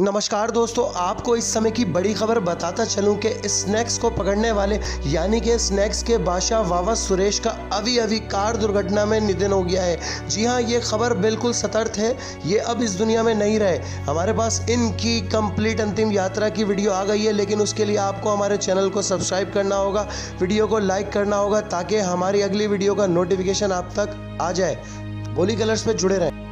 नमस्कार दोस्तों, आपको इस समय की बड़ी खबर बताता चलूं कि स्नैक्स को पकड़ने वाले यानी कि स्नैक्स के बादशाह वावा सुरेश का अभी अभी कार दुर्घटना में निधन हो गया है। जी हां, ये खबर बिल्कुल सतर्क है, ये अब इस दुनिया में नहीं रहे। हमारे पास इनकी कंप्लीट अंतिम यात्रा की वीडियो आ गई है, लेकिन उसके लिए आपको हमारे चैनल को सब्सक्राइब करना होगा, वीडियो को लाइक करना होगा ताकि हमारी अगली वीडियो का नोटिफिकेशन आप तक आ जाए। बोली कलर्स पर जुड़े रहें।